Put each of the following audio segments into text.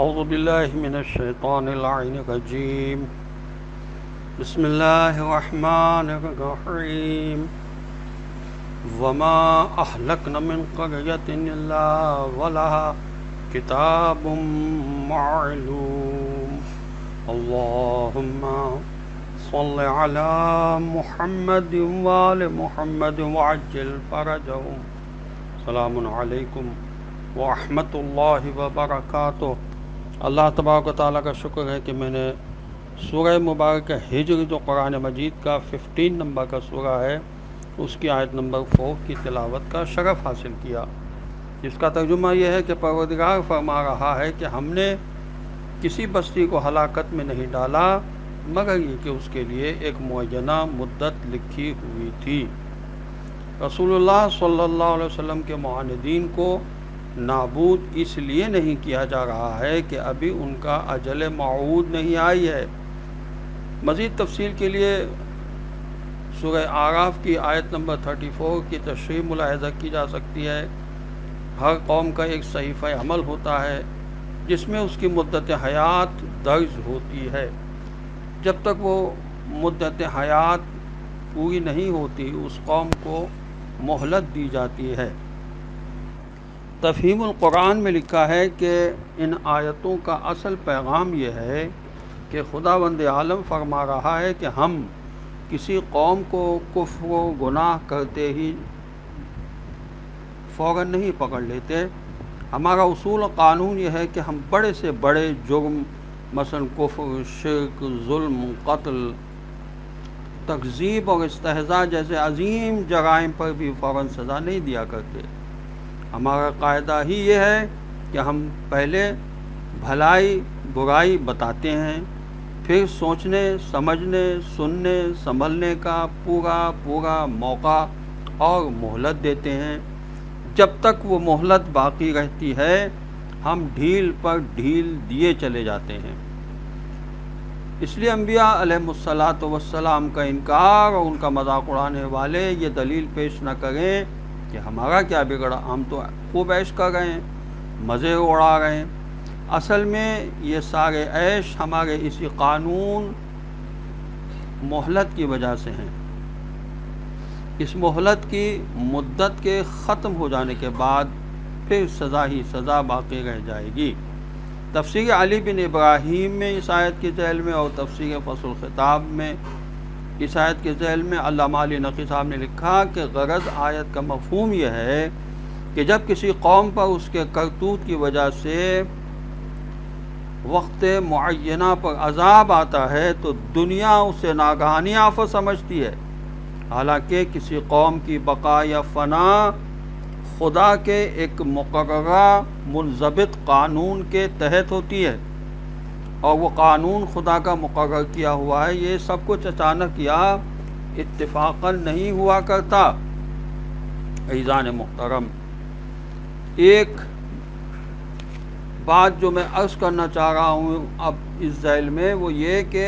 औज़ु बिल्लाहि मिनश्शैतानिर रजीम बिस्मिल्लाहिर्रहमानिर्रहीम वमा अहलकना मिन क़रयतिन इल्ला वलहा किताबुम मअलूम। अल्लाहुम्मा सल्लि अला मुहम्मद व आलि मुहम्मद वअज्जिल फ़रजहुम। सलामुन अलैकुम व रहमतुल्लाहि व बरकातुहू। अल्लाह तबारक व तआला का शुक्र है कि मैंने सूरह मुबारक हिज्र, जो कुरान मजीद का 15 नंबर का सूरा है, उसकी आयत नंबर 4 की तिलावत का शरफ़ हासिल किया। इसका तर्जुमा यह है कि परवरदिगार फरमा रहा है कि हमने किसी बस्ती को हलाकत में नहीं डाला मगर ये कि उसके लिए एक मुअय्यना मुद्दत लिखी हुई थी। रसूलुल्लाह सल्लल्लाहु अलैहि वसल्लम के मुआनदीन को नाबूद इसलिए नहीं किया जा रहा है कि अभी उनका अजल मौऊद नहीं आई है। मज़ीद तफसील के लिए सूरह आराफ की आयत नंबर 34 की तशरीह मुलाहिज़ा की जा सकती है। हर कौम का एक सहीफ़ा अमल होता है जिसमें उसकी मुद्दत हयात दर्ज होती है। जब तक वो मुद्दत हयात पूरी नहीं होती उस कौम को मोहलत दी जाती है। तफ़हीमुल कुरान में लिखा है कि इन आयतों का असल पैगाम यह है कि खुदावंद आलम फरमा रहा है कि हम किसी कौम को कुफ्र व गुनाह करते ही फ़ौरन नहीं पकड़ लेते। हमारा उसूल क़ानून यह है कि हम बड़े से बड़े जुर्म मसलन कुफ्र, शिर्क, जुल्म, कत्ल, तकज़ीब और इस्तेहज़ा जैसे अजीम जराइम पर भी फ़ौरन सज़ा नहीं दिया करते। हमारा कायदा ही ये है कि हम पहले भलाई बुराई बताते हैं, फिर सोचने समझने सुनने संभलने का पूरा पूरा मौका और मोहलत देते हैं। जब तक वो मोहलत बाकी रहती है हम ढील पर ढील दिए चले जाते हैं। इसलिए अंबिया अलैहिमुस्सलातु वस्सलाम का इनकार और उनका मजाक उड़ाने वाले ये दलील पेश न करें कि हमारा क्या बिगड़ा, हम तो खूब ऐश कर गए हैं, मज़े उड़ा रहे हैं। असल में ये सारे ऐश हमारे इसी क़ानून मोहलत की वजह से हैं। इस मोहलत की मुद्दत के ख़त्म हो जाने के बाद फिर सज़ा ही सज़ा बाकी रह जाएगी। तफ़सीर अली बिन इब्राहीम में इस आयत के ज़ैल में और तफ़सीर फ़स्ल ख़िताब में इस आयत के ज़ैल में अल्लामा अली नक़ी साहब ने लिखा कि गरज़ आयत का मफ़हूम यह है कि जब किसी कौम पर उसके करतूत की वजह से वक्त मुअय्यना पर अज़ाब आता है तो दुनिया उसे नागहानी आफत समझती है, हालांकि किसी कौम की बका या फ़ना खुदा के एक मुकर्ररा मुनज़बित क़ानून के तहत होती है और वो क़ानून खुदा का मुकर्रर किया हुआ है। ये सब कुछ अचानक या इत्तिफाक़न नहीं हुआ करता। ऐज़ान मुहतरम, एक बात जो मैं अर्ज़ करना चाह रहा हूँ अब इस ज़ैल में, वो ये कि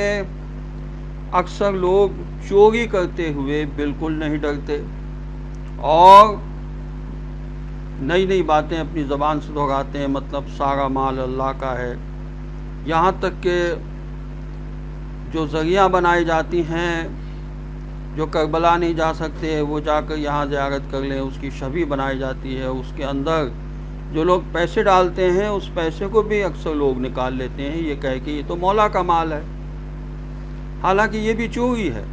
अक्सर लोग चोरी करते हुए बिल्कुल नहीं डरते और नई नई बातें अपनी ज़बान से दोहराते हैं, मतलब सारा माल अल्लाह का है। यहाँ तक के जो ज़रिया बनाई जाती हैं, जो करबला नहीं जा सकते वो जाकर यहाँ ज़ियारत कर लें, उसकी शबी बनाई जाती है। उसके अंदर जो लोग पैसे डालते हैं उस पैसे को भी अक्सर लोग निकाल लेते हैं ये कह के ये तो मौला का माल है, हालांकि ये भी चोरी है।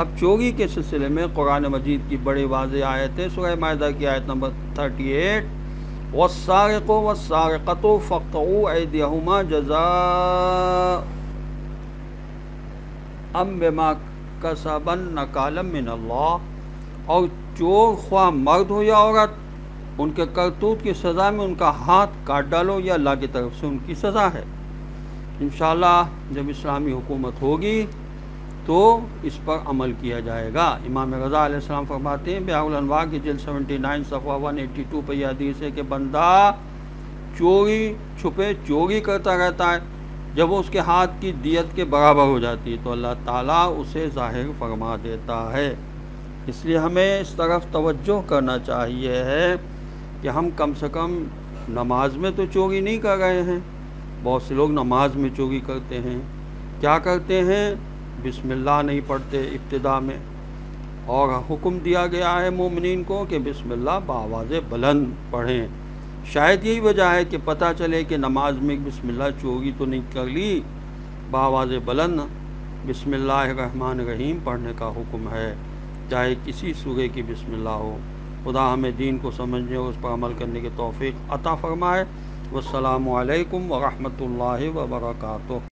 अब चोरी के सिलसिले में कुरान मजीद की बड़ी वाज़ेह आयत है सूरह माइदा की आयत नंबर 38। वस्सारिक़ो वस्सारिक़तो फ़क़्तऊ ऐदियहुमा जज़ाअम बिमा कसबन नकालम मिनल्लाह। और चोर ख्वाह मर्द हो या औरत, उनके करतूत की सज़ा में उनका हाथ काट डालो, या अल्लाह की तरफ से उनकी सज़ा है। इंशाअल्लाह जब इस्लामी हुकूमत होगी तो इस पर अमल किया जाएगा। इमाम रज़ा अलैहिस्सलाम फरमाते हैं बयाउल अनवार की जिल्द 79 सफ़ा 182 पर यह हदीस है कि बंदा चोरी छुपे चोरी करता रहता है, जब वो उसके हाथ की दियत के बराबर हो जाती है तो अल्लाह ताला उसे ज़ाहिर फरमा देता है। इसलिए हमें इस तरफ तवज्जो करना चाहिए है कि हम कम से कम नमाज में तो चोरी नहीं कर रहे हैं, बहुत से लोग नमाज में चोरी करते हैं। क्या करते हैं, बिस्मिल्लाह नहीं पढ़ते इब्तिदा में, और हुक्म दिया गया है मोमिनीन को कि बिस्मिल्लाह बावाज़े बुलंद पढ़ें। शायद यही वजह है कि पता चले कि नमाज में बिस्मिल्लाह चोरी तो नहीं कर ली, बावाज़े बुलंद बिस्मिल्लाहिर्रहमानिर्रहीम पढ़ने का हुक्म है, चाहे किसी सूरे की बिस्मिल्लाह हो। खुदा हमें दीन को समझने और उस पर अमल करने की तौफीक अता फ़रमाए। वस्सलामु अलैकुम वरहमतुल्लाहि वबरकातुहू।